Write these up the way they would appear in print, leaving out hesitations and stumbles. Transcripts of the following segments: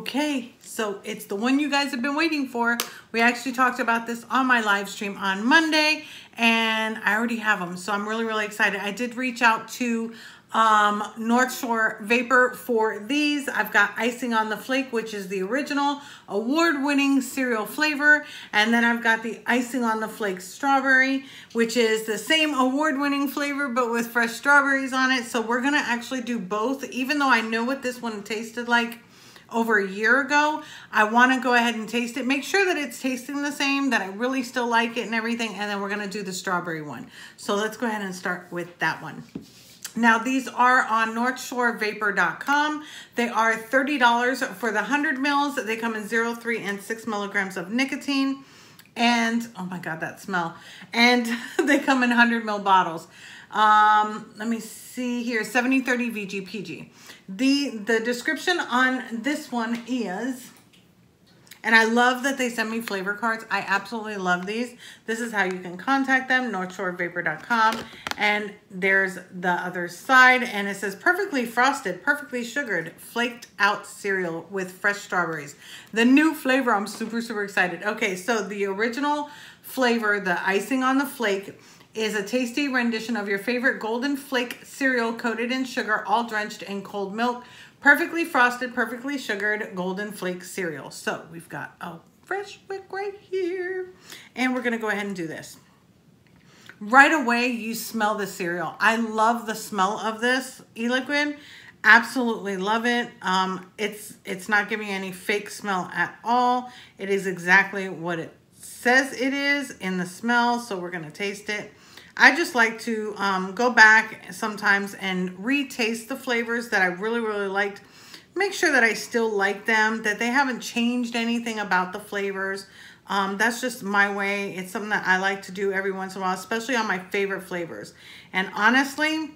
Okay, so it's the one you guys have been waiting for. We actually talked about this on my live stream on Monday, and I already have them, so I'm really excited. I did reach out to North Shore Vapor for these. I've got Icing on the Flake, which is the original award-winning cereal flavor, and then I've got the Icing on the Flake Strawberry, which is the same award-winning flavor but with fresh strawberries on it. So we're gonna actually do both, even though I know what this one tasted like over a year ago. I want to go ahead and taste it, make sure that it's tasting the same, that I really still like it and everything, and then we're going to do the strawberry one. So let's go ahead and start with that one. Now these are on northshorevapor.com. They are $30 for the 100 mils. They come in 0, 3, and 6 milligrams of nicotine. And oh my God, that smell. And they come in 100 mil bottles. Let me see here, 70/30 VGPG. The description on this one is, and I love that they send me flavor cards. I absolutely love these. This is how you can contact them, northshorevapor.com. And there's the other side, and it says perfectly frosted, perfectly sugared, flaked out cereal with fresh strawberries. The new flavor, I'm super excited. Okay, so the original flavor, the Icing on the Flake, is a tasty rendition of your favorite golden flake cereal coated in sugar, all drenched in cold milk. Perfectly frosted, perfectly sugared golden flake cereal. So we've got a fresh wick right here, and we're gonna go ahead and do this. Right away, you smell the cereal. I love the smell of this e-liquid. Absolutely love it. It's not giving you any fake smell at all. It is exactly what it says it is in the smell. So we're gonna taste it. I just like to go back sometimes and retaste the flavors that I really liked. Make sure that I still like them, that they haven't changed anything about the flavors. That's just my way. It's something that I like to do every once in a while, especially on my favorite flavors. And honestly,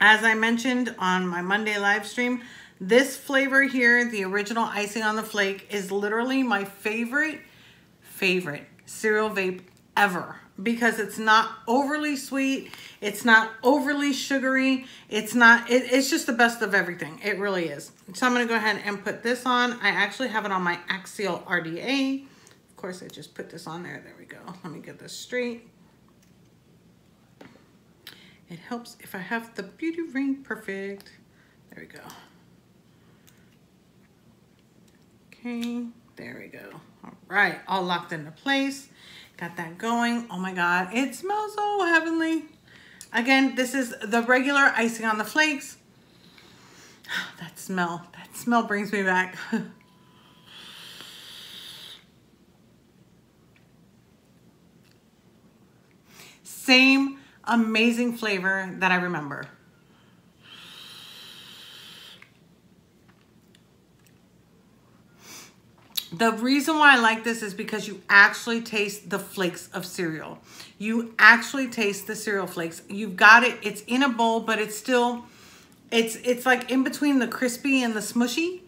as I mentioned on my Monday live stream, this flavor here, the original Icing on the Flake, is literally my favorite cereal vape ever, because it's not overly sweet, it's not overly sugary, it's just the best of everything. It really is. So I'm going to go ahead and put this on. I actually have it on my axial RDA. Of course, I just put this on there. There we go. Let me get this straight. It helps if I have the beauty ring perfect. There we go. Okay, there we go. All right, all locked into place. Got that going. Oh my God, it smells so heavenly. Again, this is the regular Icing on the Flakes. That smell brings me back. Same amazing flavor that I remember. The reason why I like this is because you actually taste the flakes of cereal. You actually taste the cereal flakes. You've got it. It's in a bowl, but it's still, it's like in between the crispy and the smushy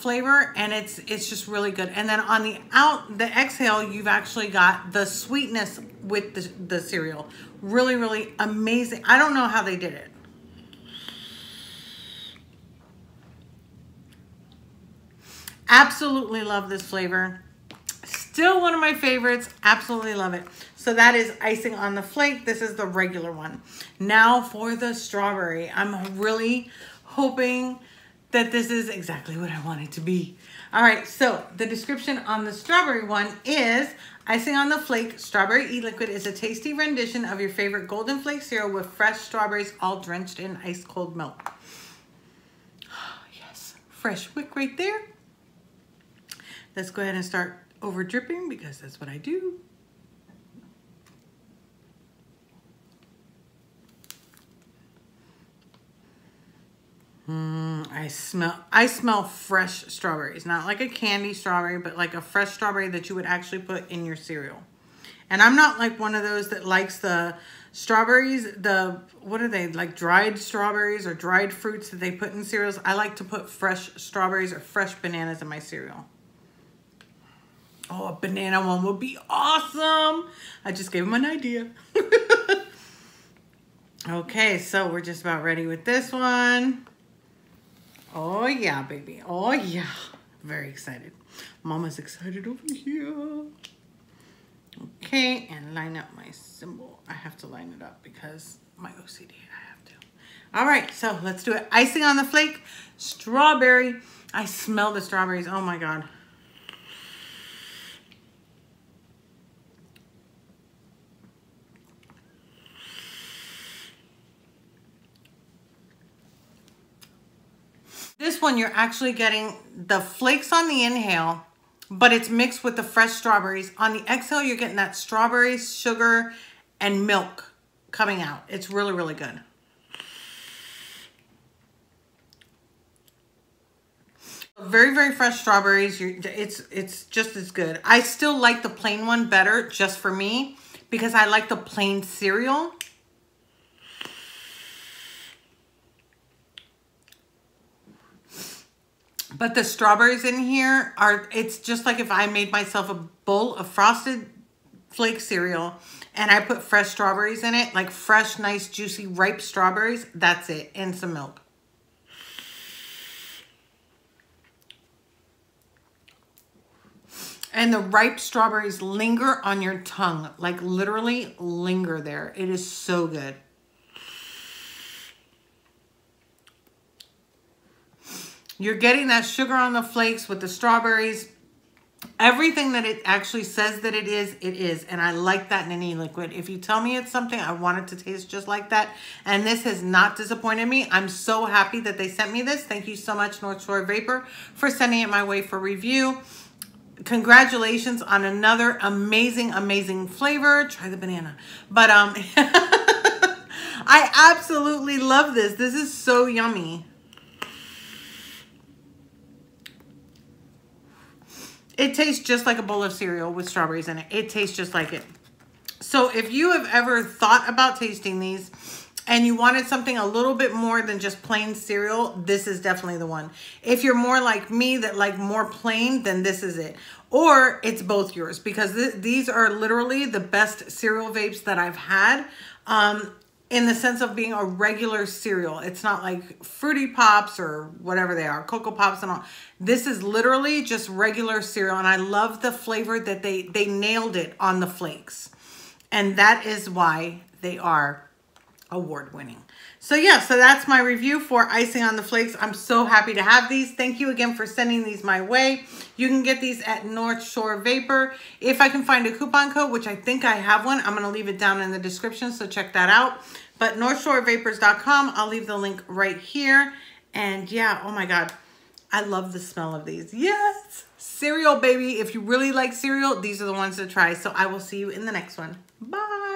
flavor, and it's just really good. And then on the exhale, you've actually got the sweetness with the cereal. Really amazing. I don't know how they did it. Absolutely love this flavor. Still one of my favorites. Absolutely love it. So that is Icing on the Flake. This is the regular one. Now for the strawberry. I'm really hoping that this is exactly what I want it to be. All right, so the description on the strawberry one is, Icing on the Flake Strawberry E-Liquid is a tasty rendition of your favorite golden flake cereal with fresh strawberries all drenched in ice cold milk. Yes, fresh wick right there. Let's go ahead and start over dripping, because that's what I do. I smell fresh strawberries, not like a candy strawberry, but like a fresh strawberry that you would actually put in your cereal. And I'm not like one of those that likes the strawberries, what are they, like dried strawberries or dried fruits that they put in cereals. I like to put fresh strawberries or fresh bananas in my cereal. Oh, a banana one would be awesome. I just gave him an idea. Okay, so we're just about ready with this one. Oh yeah, baby. Oh yeah. Very excited. Mama's excited over here. Okay, and line up my symbol. I have to line it up because my OCD, I have to. All right, so let's do it. Icing on the flake, strawberry. I smell the strawberries, oh my God. This one, you're actually getting the flakes on the inhale, but it's mixed with the fresh strawberries. On the exhale, you're getting that strawberry, sugar, and milk coming out. It's really, really good. Very, very fresh strawberries. It's just as good. I still like the plain one better, just for me, because I like the plain cereal. But the strawberries in here are, it's just like if I made myself a bowl of frosted flake cereal and I put fresh strawberries in it, like fresh, nice, juicy, ripe strawberries, that's it, and some milk. And the ripe strawberries linger on your tongue, like literally linger there. It is so good. You're getting that sugar on the flakes with the strawberries. Everything that it actually says that it is. And I like that in any liquid. If you tell me it's something, I want it to taste just like that. And this has not disappointed me. I'm so happy that they sent me this. Thank you so much, North Shore Vapor, for sending it my way for review. Congratulations on another amazing, amazing flavor. Try the banana. But I absolutely love this. This is so yummy. It tastes just like a bowl of cereal with strawberries in it. It tastes just like it. So if you have ever thought about tasting these and you wanted something a little bit more than just plain cereal, this is definitely the one. If you're more like me that like more plain, then this is it. Or it's both yours, because these are literally the best cereal vapes that I've had in the sense of being a regular cereal. It's not like Fruity Pops or whatever they are, Cocoa Pops and all. This is literally just regular cereal, and I love the flavor that they nailed it on the flakes. And that is why they are award-winning. So yeah, so that's my review for Icing on the Flakes. I'm so happy to have these. Thank you again for sending these my way. You can get these at North Shore Vapor. If I can find a coupon code, which I think I have one, I'm gonna leave it down in the description, so check that out. But NorthShoreVapors.com, I'll leave the link right here. And yeah, oh my God, I love the smell of these. Yes, cereal baby. If you really like cereal, these are the ones to try. So I will see you in the next one. Bye.